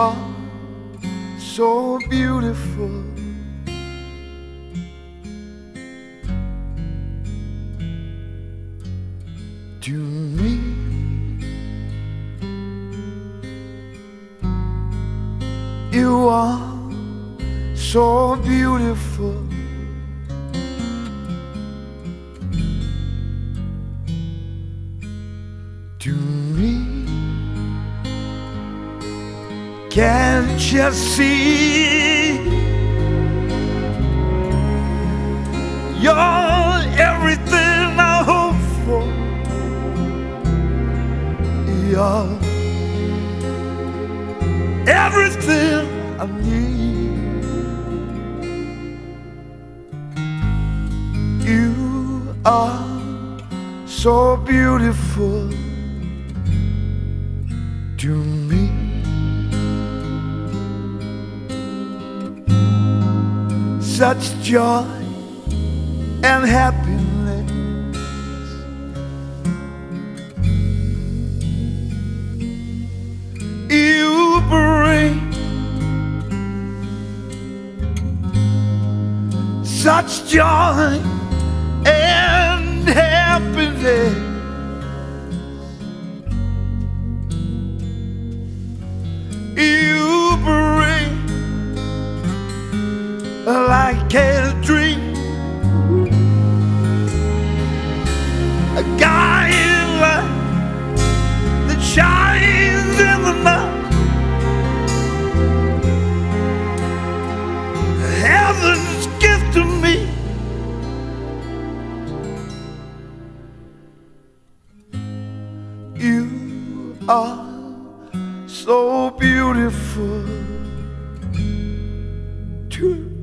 are so beautiful. To me, you are so beautiful. To me, can't you see? You're everything I hope for. You're everything I need. You are so beautiful to me. Such joy and happiness. You bring such joy and happiness. You bring like a dream, a guiding light that shines in the night. Heaven's gift to me. You are so beautiful too.